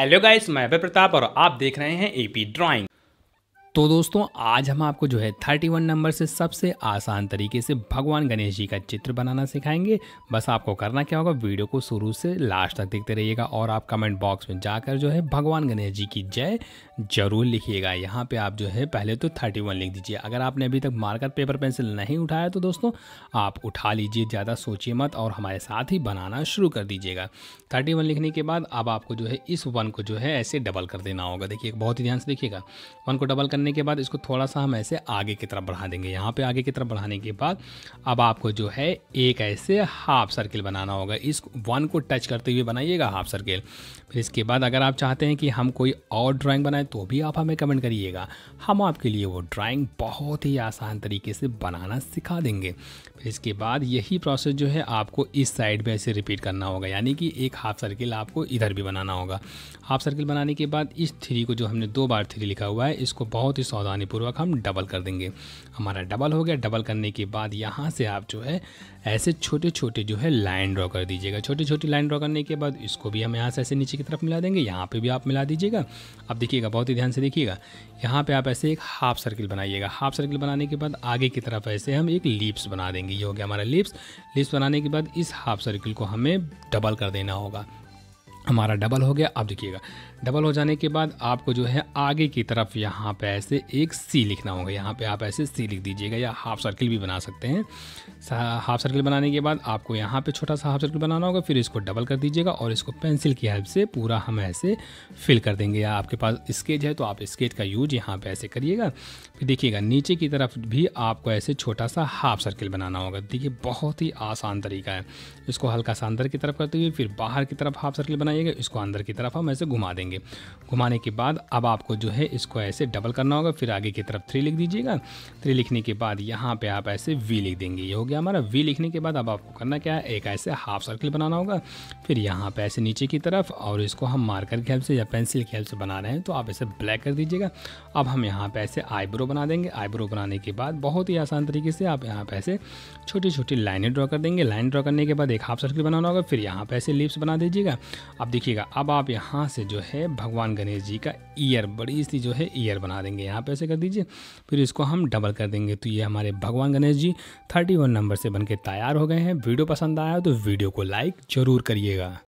Hello guys, मैं अभय प्रताप और आप देख रहे हैं एपी ड्राइंग। तो दोस्तों, आज हम आपको जो है 31 नंबर से सबसे आसान तरीके से भगवान गणेश जी का चित्र बनाना सिखाएंगे। बस आपको करना क्या होगा, वीडियो को शुरू से लास्ट तक देखते रहिएगा और आप कमेंट बॉक्स में जाकर जो है भगवान गणेश जी की जय जरूर लिखिएगा। यहाँ पे आप जो है पहले तो 31 लिख दीजिए। अगर आपने अभी तक मार्कर पेपर पेंसिल नहीं उठाया तो दोस्तों आप उठा लीजिए, ज़्यादा सोचिए मत और हमारे साथ ही बनाना शुरू कर दीजिएगा। 31 लिखने के बाद अब आपको जो है इस 1 को जो है ऐसे डबल कर देना होगा। देखिए, बहुत ही ध्यान से देखिएगा। 1 को डबल के बाद इसको थोड़ा सा हम ऐसे आगे की तरफ बढ़ा देंगे। यहाँ पे आगे की तरफ बढ़ाने के बाद अब आपको जो है एक ऐसे हाफ सर्किल बनाना होगा। इस 1 को टच करते हुए बनाइएगा हाफ सर्किल। फिर इसके बाद अगर आप चाहते हैं कि हम कोई और ड्राइंग बनाएं तो भी आप हमें कमेंट करिएगा, हम आपके लिए वो ड्राइंग बहुत ही आसान तरीके से बनाना सिखा देंगे। फिर इसके बाद यही प्रोसेस जो है आपको इस साइड में ऐसे रिपीट करना होगा, यानी कि एक हाफ सर्किल आपको इधर भी बनाना होगा। हाफ सर्किल बनाने के बाद इस 3 को जो हमने 2 बार 3 लिखा हुआ है, इसको बहुत ही सावधानीपूर्वक हम डबल कर देंगे। हमारा डबल हो गया। डबल करने के बाद यहाँ से आप जो है ऐसे छोटे छोटे जो है लाइन ड्रॉ कर दीजिएगा। छोटी छोटी लाइन ड्रॉ करने के बाद इसको भी हम यहाँ से ऐसे नीचे की तरफ मिला देंगे। यहाँ पे भी आप मिला दीजिएगा। अब देखिएगा, बहुत ही ध्यान से देखिएगा, यहाँ पे आप ऐसे एक हाफ सर्किल बनाइएगा। हाफ सर्किल बनाने के बाद आगे की तरफ ऐसे हम एक लीव्स बना देंगे। ये हो गया हमारा लीव्स। लीव्स बनाने के बाद इस हाफ सर्किल को हमें डबल कर देना होगा। हमारा डबल हो गया। आप देखिएगा, डबल हो जाने के बाद आपको जो है आगे की तरफ यहाँ पे ऐसे एक सी लिखना होगा। यहाँ पे आप ऐसे सी लिख दीजिएगा या हाफ सर्किल भी बना सकते हैं। हाफ सर्किल बनाने के बाद आपको यहाँ पे छोटा सा हाफ सर्किल बनाना होगा। फिर इसको डबल कर दीजिएगा और इसको पेंसिल की हेल्प से पूरा हम ऐसे फिल कर देंगे, या आपके पास स्केच है तो आप स्केच का यूज यहाँ पर ऐसे करिएगा। फिर देखिएगा, नीचे की तरफ भी आपको ऐसे छोटा सा हाफ सर्किल बनाना होगा। देखिए, बहुत ही आसान तरीका है। इसको हल्का सा अंदर की तरफ करते हुए फिर बाहर की तरफ हाफ सर्किल बनाइएगा। इसको अंदर की तरफ हम ऐसे घुमा देंगे। घुमाने के बाद अब आपको जो है इसको ऐसे डबल करना होगा। फिर आगे की तरफ 3 लिख दीजिएगा। 3 लिखने के बाद यहाँ पे आप ऐसे V लिख देंगे। ये हो गया हमारा V। लिखने के बाद अब आपको करना क्या है, एक ऐसे हाफ सर्किल बनाना होगा। फिर यहाँ पे ऐसे नीचे की तरफ, और इसको हम मार्कर की हेल्प से या पेंसिल की हेल्प से बना रहे हैं तो आप ऐसे ब्लैक कर दीजिएगा। अब हम यहाँ पे ऐसे आईब्रो बना देंगे। आईब्रो बनाने के बाद बहुत ही आसान तरीके से आप यहाँ पे ऐसे छोटी छोटी लाइनें ड्रॉ कर देंगे। लाइन ड्रॉ करने के बाद एक हाफ सर्किल बनाना होगा। फिर यहाँ पे ऐसे लिप्स बना दीजिएगा। अब देखिएगा, अब आप यहाँ से जो है भगवान गणेश जी का ईयर, बड़ी सी जो है ईयर बना देंगे। यहाँ पे ऐसे कर दीजिए। फिर इसको हम डबल कर देंगे। तो ये हमारे भगवान गणेश जी 31 नंबर से बनके तैयार हो गए हैं। वीडियो पसंद आया तो वीडियो को लाइक जरूर करिएगा।